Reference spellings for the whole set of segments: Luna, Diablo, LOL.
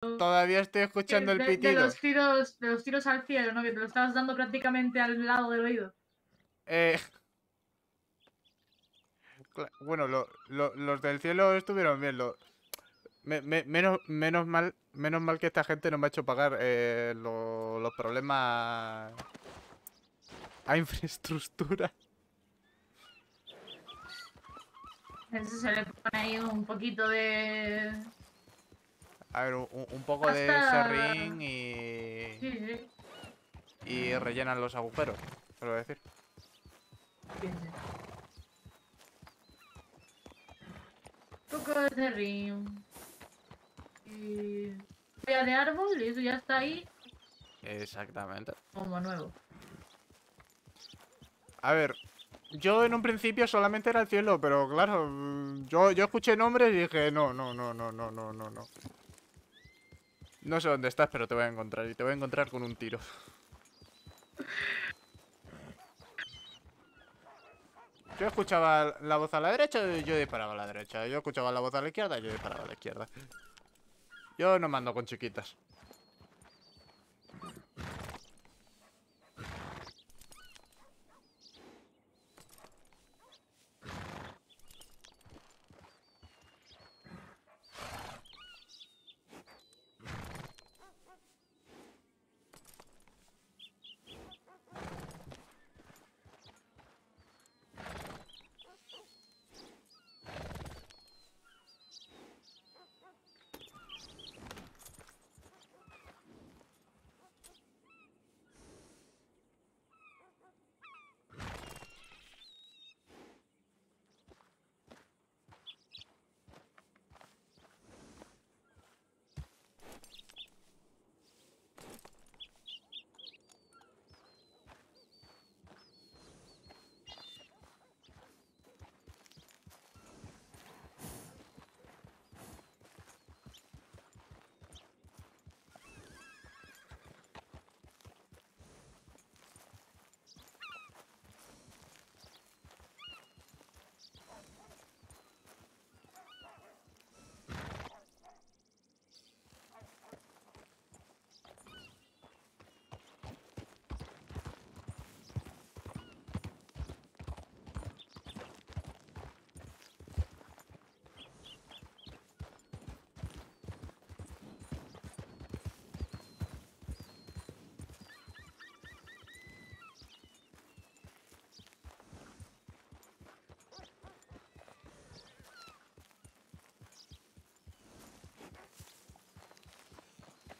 Todavía estoy escuchando el pitido. De los tiros al cielo, ¿no? Que te lo estabas dando prácticamente al lado del oído. Bueno, los del cielo estuvieron bien. Menos mal que esta gente no me ha hecho pagar los problemas a infraestructura. Eso se le pone ahí un poquito de... A ver, un poco hasta... de serrín y... Sí, sí. Y rellenan los agujeros, te lo voy a decir. Sí. Un poco de serrín. Y... Pea de árbol y eso ya está ahí. Exactamente. Como nuevo. A ver... Yo en un principio solamente era el cielo, pero claro, yo escuché nombres y dije, no. No sé dónde estás, pero te voy a encontrar, y te voy a encontrar con un tiro. Yo escuchaba la voz a la derecha y yo disparaba a la derecha. Yo escuchaba la voz a la izquierda y yo disparaba a la izquierda. Yo no mando con chiquitas.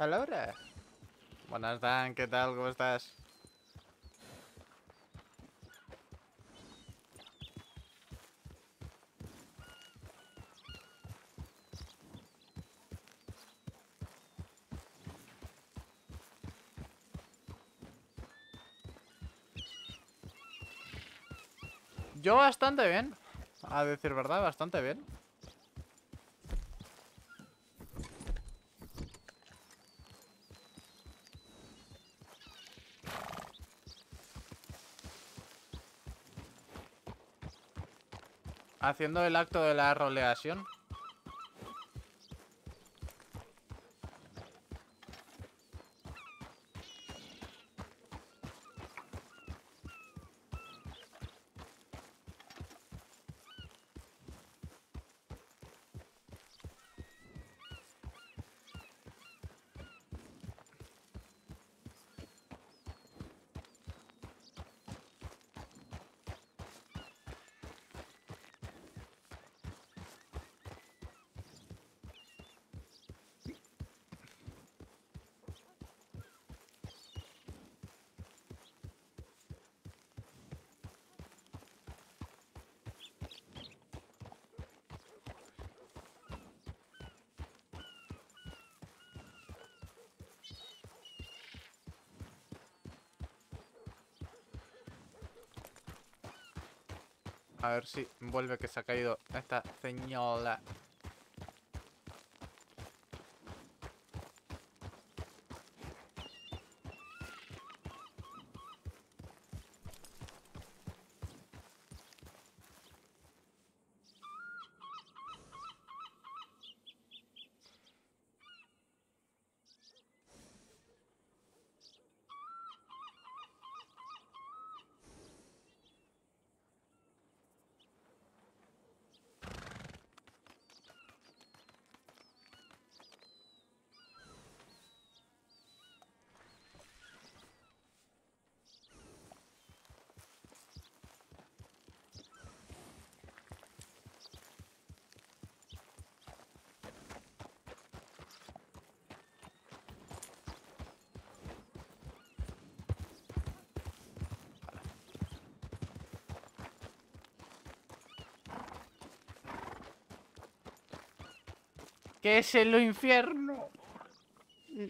Hola. Buenas, Dan, ¿qué tal? ¿Cómo estás? Yo bastante bien, a decir verdad, bastante bien. Haciendo el acto de la roleación. A ver si vuelve, que se ha caído esta señora. que es el infierno.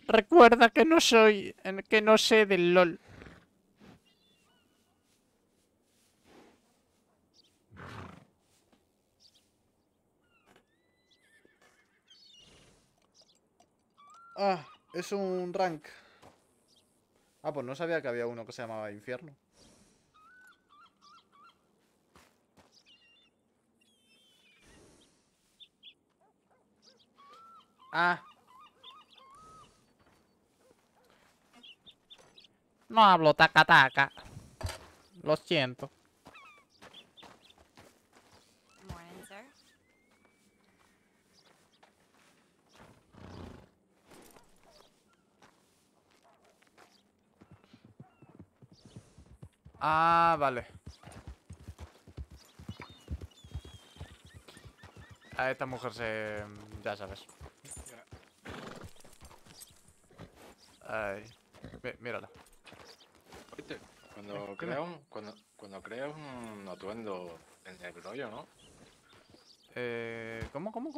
Recuerda que no soy, que no sé del LOL. Ah, es un rank. Ah, pues no sabía que había uno que se llamaba infierno. Ah. No hablo taca-taca. Lo siento. Ah, vale. A esta mujer se... ya sabes. Ay, mírala. Cuando creas un atuendo en el rollo, ¿no? ¿Cómo?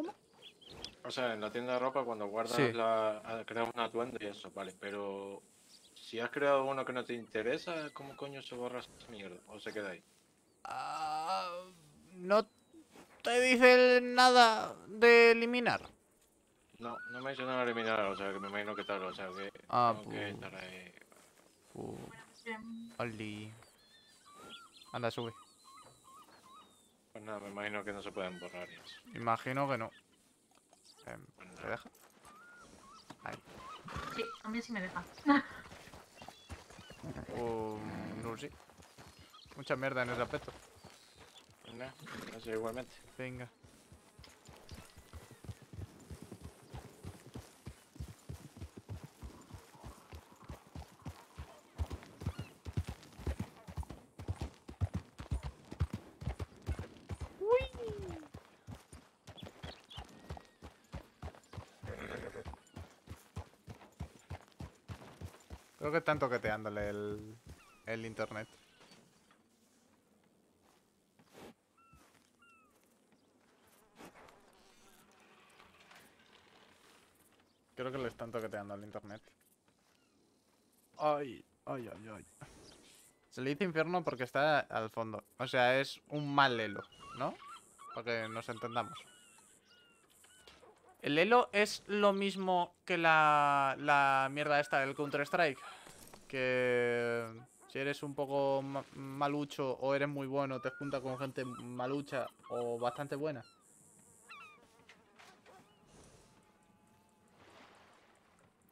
O sea, en la tienda de ropa cuando guardas sí. Creas un atuendo y eso, vale, pero... si has creado uno que no te interesa, ¿cómo coño se borra esa mierda? ¿O se queda ahí? No te dice nada de eliminar. No, no me dice nada de eliminar, o sea, que me imagino que tal, o sea, que... que estar ahí... Oli. Anda, sube. Pues nada, me imagino que no se pueden borrar ya. Imagino que no. ¿Te deja? Ahí. Sí, a mí sí me deja. No sé. Mucha mierda en ese aspecto. No sé, igualmente. Venga. Creo que están toqueteándole el internet. Creo que le están toqueteando el internet. Ay. Se le dice infierno porque está al fondo. O sea, es un mal elo, ¿no? Para que nos entendamos. ¿El elo es lo mismo que la mierda esta del Counter-Strike? Que si eres un poco malucho o eres muy bueno, te juntas con gente malucha o bastante buena.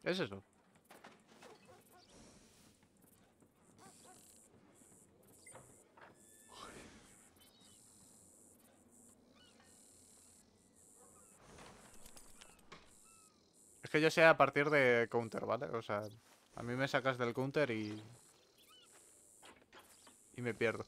¿Es eso? Que yo sea a partir de counter, ¿vale? O sea, a mí me sacas del counter y... y me pierdo.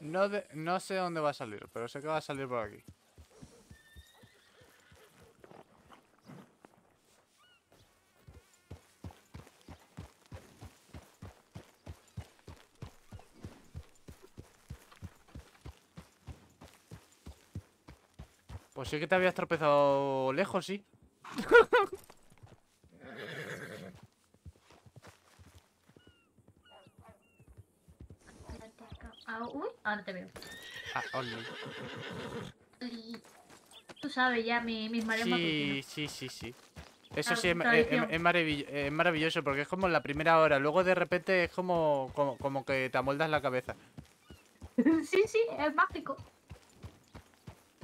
No sé dónde va a salir, pero sé que va a salir por aquí. Pues sí que te habías tropezado lejos, sí. Uy, ahora te veo. Ah, tú sabes ya mis mareos matutinos. Sí. Eso sí, es maravilloso porque es como la primera hora. Luego de repente es como que te amoldas la cabeza. Sí, es mágico.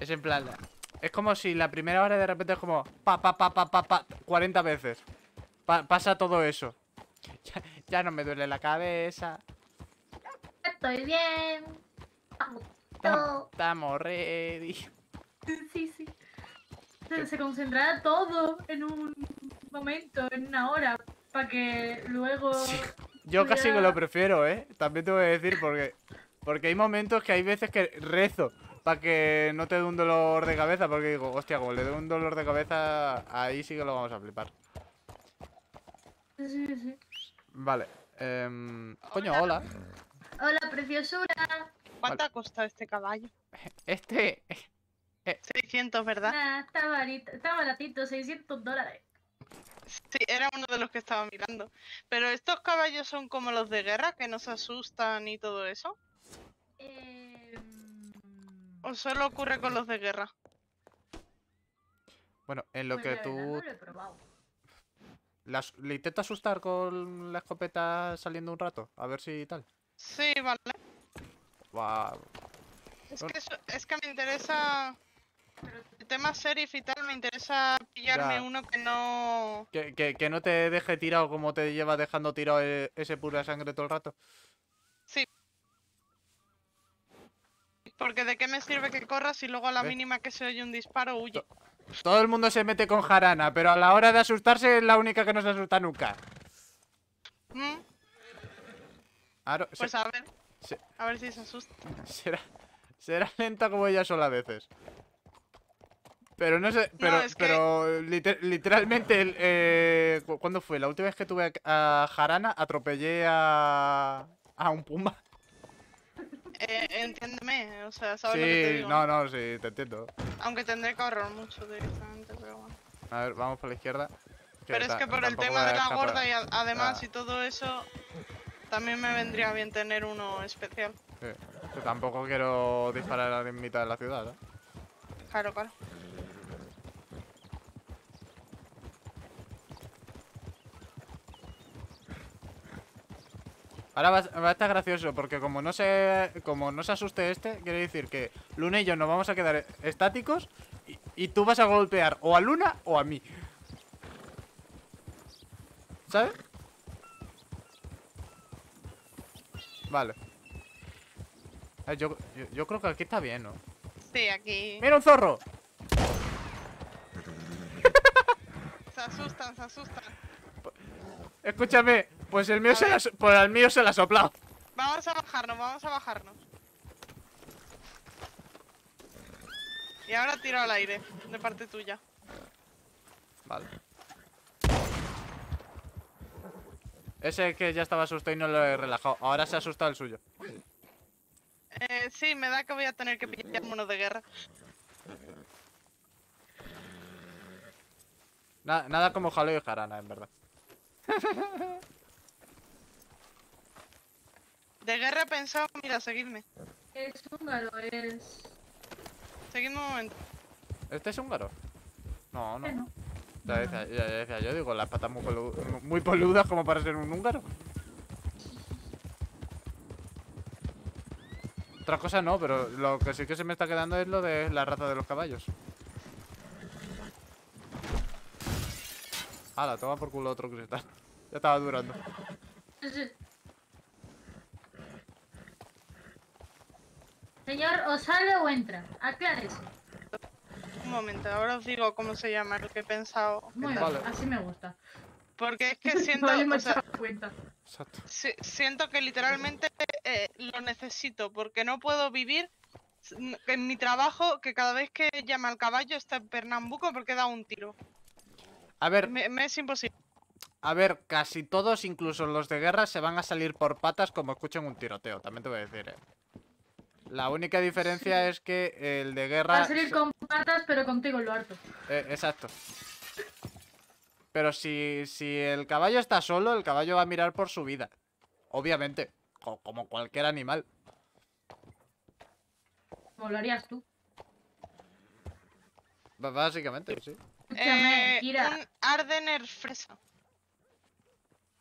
Es en plan... Es como si la primera hora de repente es como... Pa, 40 veces. Pasa todo eso. Ya no me duele la cabeza. Estoy bien. Estamos ready. Sí. Se concentrará todo en un momento, en una hora. Para que luego... Sí. Yo casi que lo prefiero, ¿eh? También te voy a decir porque hay momentos que hay veces que rezo. Para que no te dé un dolor de cabeza, porque digo, hostia, como le doy un dolor de cabeza, ahí sí que lo vamos a flipar. Sí. Vale. Coño, hola. Hola, preciosura. ¿Cuánto ha costado este caballo? 600, ¿verdad? Nah, está baratito, $600. Sí, era uno de los que estaba mirando. Pero estos caballos son como los de guerra, que nos asustan y todo eso. ¿O solo ocurre con los de guerra? Bueno, en lo que tú... No lo he probado. ¿Le intento asustar con la escopeta saliendo un rato? A ver si tal. Sí, vale. Wow. Es que me interesa... El tema sheriff y tal, me interesa pillarme uno que no... Que no te deje tirado como te lleva dejando tirado ese pura sangre todo el rato. Sí. Porque de qué me sirve que corras y luego a la mínima que se oye un disparo huye. Todo el mundo se mete con jarana, pero a la hora de asustarse es la única que no se asusta nunca. Pues a ver. A ver si se asusta. Será lenta como ella sola a veces. Pero no sé. Pero, no, es que... pero literalmente, ¿cuándo fue? La última vez que tuve a jarana atropellé a un puma. Entiéndeme, o sea, ¿sabes lo que te digo? No, sí, te entiendo. Aunque tendré que ahorrar mucho directamente, pero bueno. A ver, vamos por la izquierda. Pero es que por el tema de la gorda y además y todo eso, también me vendría bien tener uno especial. Sí, yo tampoco quiero disparar a la mitad de la ciudad, ¿eh? Claro. Ahora va a estar gracioso, porque como no se asuste quiere decir que Luna y yo nos vamos a quedar estáticos y tú vas a golpear o a Luna o a mí. ¿Sabes? Vale. Yo creo que aquí está bien, ¿no? Sí, aquí... ¡Mira un zorro! Se asustan. Escúchame... Pues el mío se la ha soplado. Vamos a bajarnos. Y ahora tiro al aire, de parte tuya. Vale. Ese que ya estaba asustado y no lo he relajado. Ahora se ha asustado el suyo. Sí, me da que voy a tener que pillar monos de guerra. Nada como jaleo y jarana, en verdad. De guerra he pensado, mira, seguidme. Es húngaro, Seguidme un momento. ¿Este es húngaro? No. No. Ya decía, yo digo, las patas muy peludas como para ser un húngaro. Otra cosa no, pero lo que sí que se me está quedando es lo de la raza de los caballos. Hala, toma por culo otro cristal. Ya estaba durando. Señor, ¿o sale o entra? Aclárese. Un momento, ahora os digo cómo se llama, lo que he pensado. Muy bien, así me gusta. Porque es que siento... Exacto. Siento que literalmente lo necesito porque no puedo vivir en mi trabajo, que cada vez que llama al caballo está en Pernambuco porque da un tiro. A ver, me es imposible. A ver, casi todos, incluso los de guerra, se van a salir por patas como escuchan un tiroteo, también te voy a decir, La única diferencia es que el de guerra... Va a salir con patas, pero contigo lo harto. Exacto. Pero si el caballo está solo, el caballo va a mirar por su vida. Obviamente, como cualquier animal. ¿Cómo lo harías tú? Básicamente, sí. Un Ardener fresa.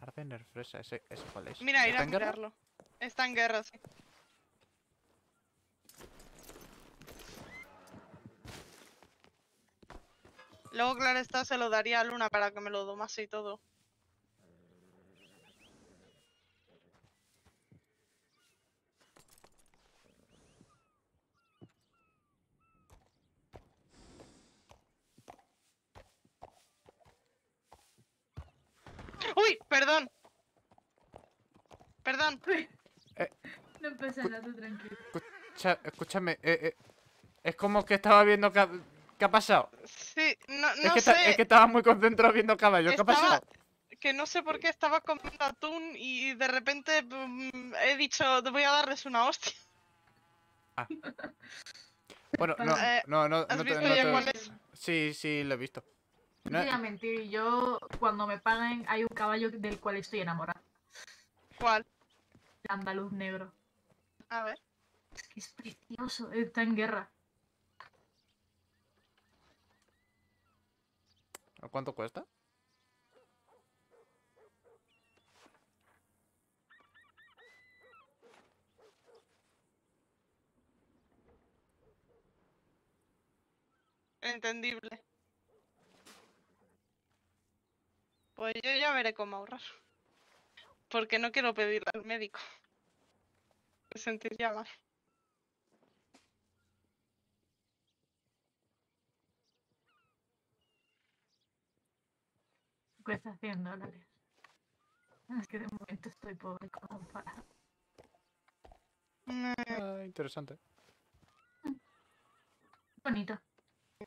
Ardener fresa, ¿ese cuál es? Mira, ir a mirarlo. Está en guerra, sí. Luego, claro está, se lo daría a Luna para que me lo domase y todo. ¡Uy! ¡Perdón! ¡Perdón! No pasa nada, tú tranquilo. Escúchame, es como que estaba viendo que... ¿Qué ha pasado? Sí, no sé. Es que estaba muy concentrado viendo caballos. ¿Qué ha pasado? Que no sé por qué estaba comiendo atún y de repente he dicho, te voy a darles una hostia. Ah. Bueno, no. ¿Has visto ya cuál es? Sí, lo he visto. No voy a mentir, yo cuando me paguen hay un caballo del cual estoy enamorada. ¿Cuál? El andaluz negro. A ver. Es que es precioso, está en guerra. ¿Cuánto cuesta? Entendible. Pues yo ya veré cómo ahorrar. Porque no quiero pedirle al médico. Me sentiría mal. Cuesta $100. Es que de momento estoy pobre como para... interesante. Bonito.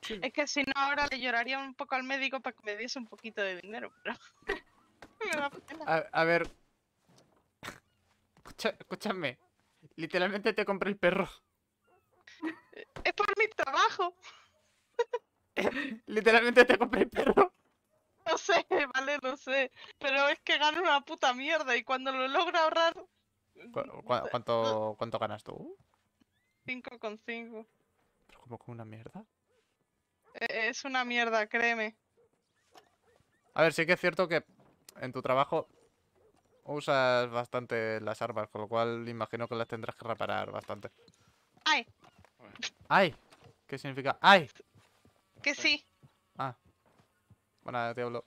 Sí. Es que si no ahora le lloraría un poco al médico para que me diese un poquito de dinero, pero... me da pena. A ver... Escúchame. Literalmente te compré el perro. Es por mi trabajo. Literalmente te compré el perro. No sé, vale, no sé. Pero es que gano una puta mierda y cuando lo logro ahorrar... ¿Cuánto ganas tú? 5,5. ¿Pero cómo con una mierda? Es una mierda, créeme. A ver, sí que es cierto que en tu trabajo usas bastante las armas, con lo cual imagino que las tendrás que reparar bastante. ¡Ay! ¡Ay! ¿Qué significa? ¡Ay! Que sí. Ah. Bueno, Diablo.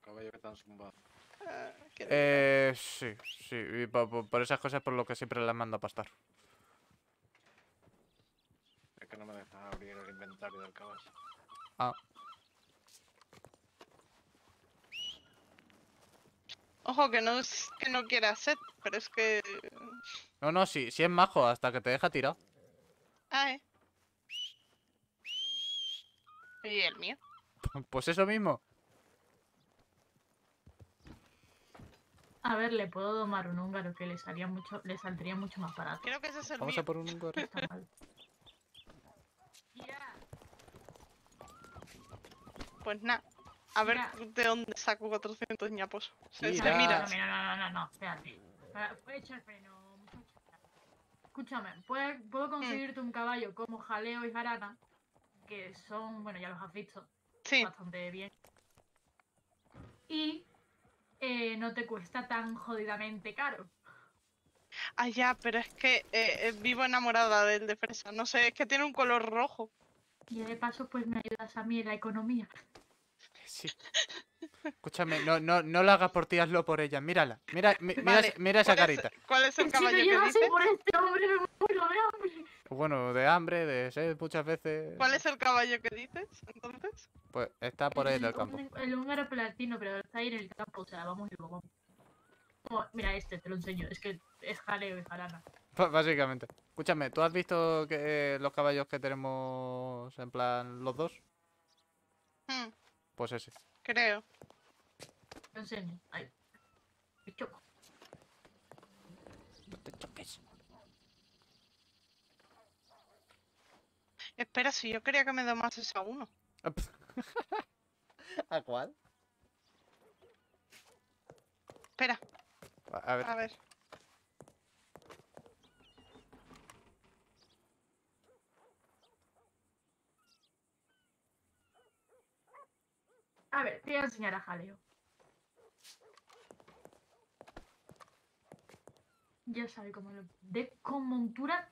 Caballo que tan zumbado. Sí. Y por esas cosas por lo que siempre las mando a pastar. Es que no me dejan abrir el inventario del caballo. Ah. Ojo, que no quiere hacer, pero es que... No, sí es majo, hasta que te deja tirado. Ay. ¿Y el mío? Pues eso mismo. A ver, le puedo domar un húngaro que le saldría mucho más barato. Creo que ese es el Vamos mío. A por un húngaro. Está mal. Yeah. Pues nada. A ver de dónde saco 400 ñapos. Se mira. No, espérate. Puede echar freno, muchacho. Escúchame, puedo conseguirte un caballo como Jaleo y Jarana, que son, bueno, ya los has visto. Sí. Bastante bien. Y no te cuesta tan jodidamente caro. Ah, ya, pero es que vivo enamorada del de fresa. No sé, es que tiene un color rojo. Y de paso, pues me ayudas a mí en la economía. Sí. Escúchame, no lo hagas por ti, hazlo por ella. Mírala. Mira esa carita. ¿Cuál es el caballo que dice? Por este hombre, me muero de hambre. Bueno, de hambre, de sed, muchas veces... ¿Cuál es el caballo que dices, entonces? Pues está por ahí en el campo. El húngaro platino, pero está ahí en el campo, o sea, vamos y lo vamos. como, mira este, te lo enseño, es que es jaleo y jarana. Básicamente. Escúchame, ¿tú has visto que, los caballos que tenemos en plan los dos? Hmm. Pues ese. Creo. Lo enseño, ahí. Me choco. No te choques. Espera, si yo quería que me domases a uno. ¿A cuál? Espera. A ver. A ver. A ver, te voy a enseñar a jaleo. Ya sabes, como lo des con montura,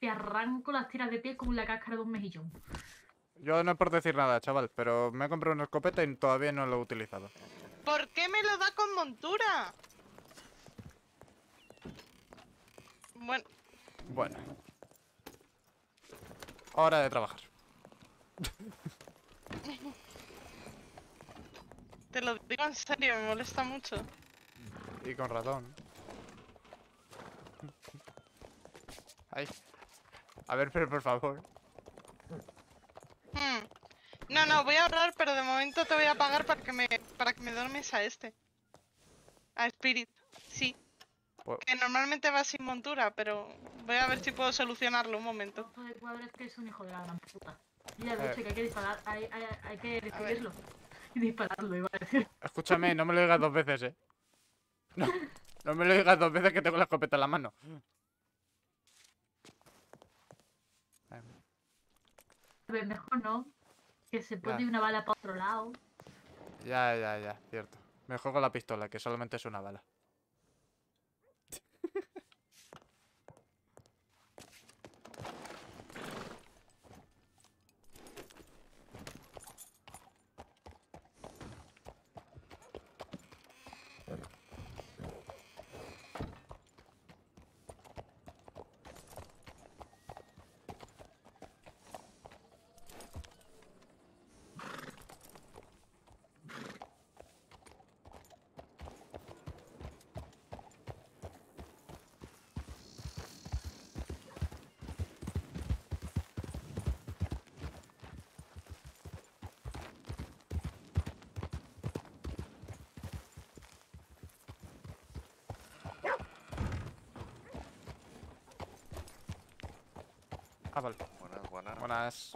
te arranco las tiras de pie como la cáscara de un mejillón. Yo no es por decir nada, chaval, pero me he comprado una escopeta y todavía no lo he utilizado. ¿Por qué me lo da con montura? Bueno. Bueno. Hora de trabajar. Te lo digo en serio, me molesta mucho. Y con razón. Ay. A ver, pero por favor. No, no, voy a ahorrar, pero de momento te voy a pagar para que me dormes a este. A Spirit, sí. Pues... Que normalmente va sin montura, pero voy a ver si puedo solucionarlo un momento. El cuadro es que es un hijo de la gran puta. Mira, de hecho, que hay que disparar, hay que destruirlo. Y dispararlo, iba a decir. Escúchame, no me lo digas dos veces, eh. No me lo digas dos veces que tengo la escopeta en la mano. A ver, mejor no. Que se puede ir una bala para otro lado. Ya, cierto. Mejor con la pistola, que solamente es una bala. Ah, vale. Buenas.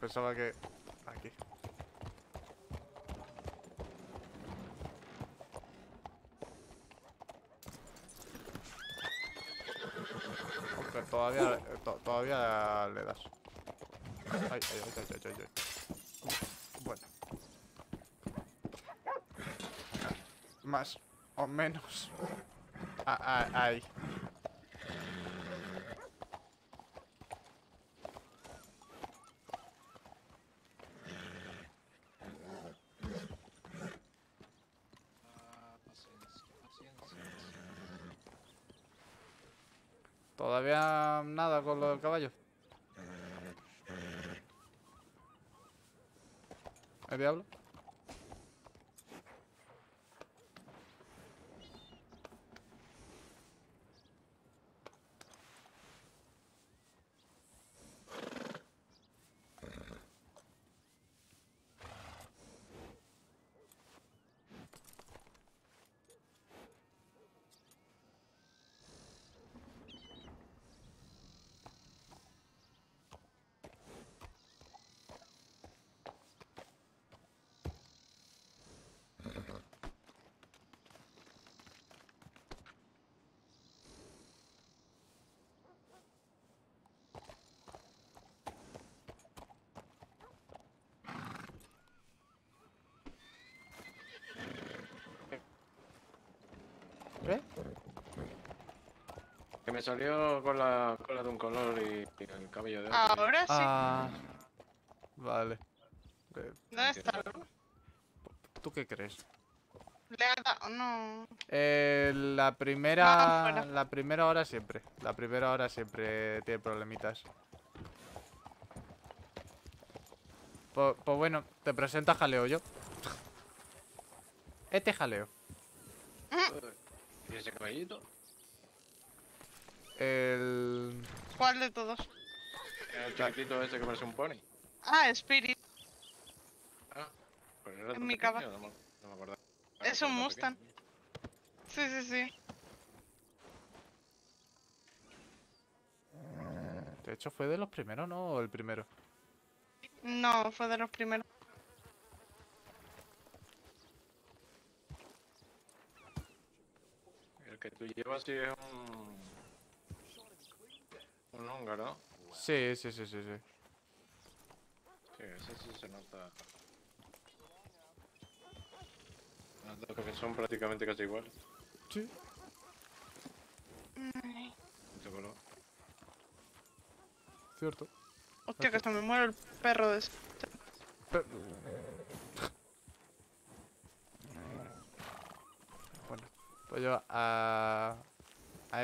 Pensaba que... Aquí. Aunque todavía... todavía le das. Ay. Bueno. Más o menos. Ahí. Todavía nada con lo del caballo. ¿El diablo? Que me salió con la cola de un color y el cabello de otro. Ahora sí. Vale. ¿Dónde está? ¿Tú qué crees? Le ha dado, no. La primera hora siempre. La primera hora siempre tiene problemitas. Pues bueno, te presenta jaleo yo. Este jaleo. ese caballito? El... ¿Cuál de todos? El chiquitito ese que parece un pony. Ah, Spirit. Ah, pero era en mi cama. No me acuerdo. Es un Mustang. Pequeño. Sí, sí, sí. De hecho, ¿fue de los primeros, no? ¿O el primero? No, fue de los primeros. El que tú llevas sí es un húngaro. Sí, sí, sí, sí, sí. Sí, ese sí se nota. Nota que son prácticamente casi iguales. Sí. Mucho color. Cierto. Hostia, que hasta me muere el perro de ese. Bueno, pues yo a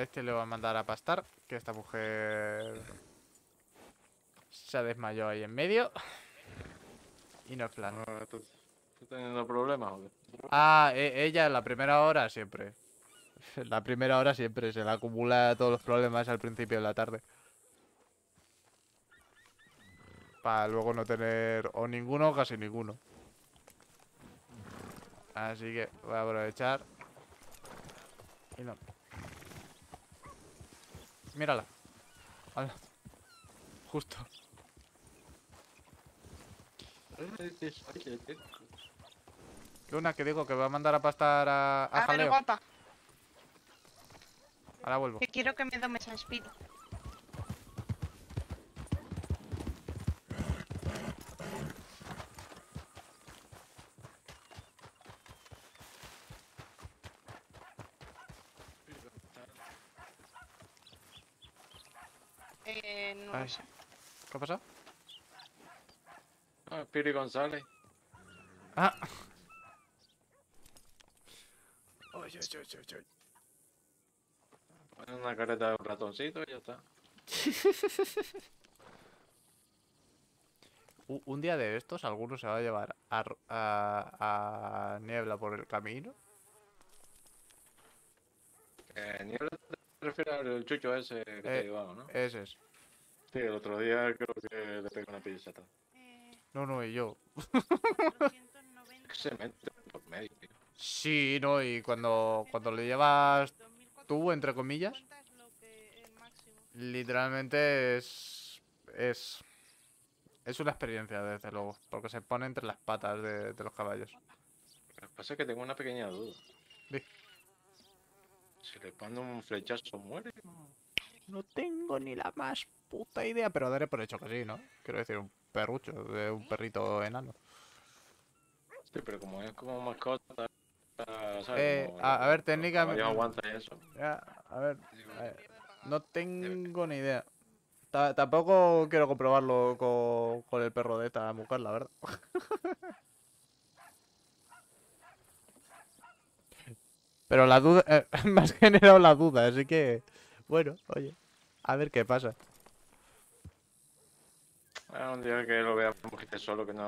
este le voy a mandar a pastar, que esta mujer se ha desmayado ahí en medio. Y no es plan. ¿Estás teniendo problemas o qué? Ah, ella en la primera hora siempre. En la primera hora siempre se le acumula todos los problemas al principio de la tarde. Para luego no tener o ninguno o casi ninguno. Así que voy a aprovechar. Y no. Mírala. Hola. Justo. Luna, que digo que va a mandar a pastar a Jaleo. Guapa. Ahora vuelvo. Que quiero que me domes a Espíritu. No sé. ¿Qué ha pasado? Ah, Piri González. Ah. Oye, oye, oye, oye. Pon una careta de un ratoncito y ya está. Un día de estos, alguno se va a llevar a Niebla por el camino. Niebla te refieres al chucho ese que te llevaba, ¿no? Ese es. Sí, el otro día creo que le pego una pellizcada. No, y yo. Se mete por medio. Sí, no, y cuando le llevas tú, entre comillas, literalmente es una experiencia, desde luego, porque se pone entre las patas de los caballos. Lo que pasa es que tengo una pequeña duda. ¿Sí? Si le pone un flechazo, muere. No tengo ni la más puta idea, pero daré por hecho que sí, ¿no? Quiero decir, un perrucho, un perrito enano. Sí, pero como es como mascota, ¿sabes? Como, a ver, técnicamente... Yo aguanta eso. Ya, a ver, no tengo ni idea. Tampoco quiero comprobarlo con el perro de esta mujer, la verdad. Pero la duda... me has generado la duda, así que... Bueno, oye, a ver qué pasa. Un día que lo vea un poquito solo, que no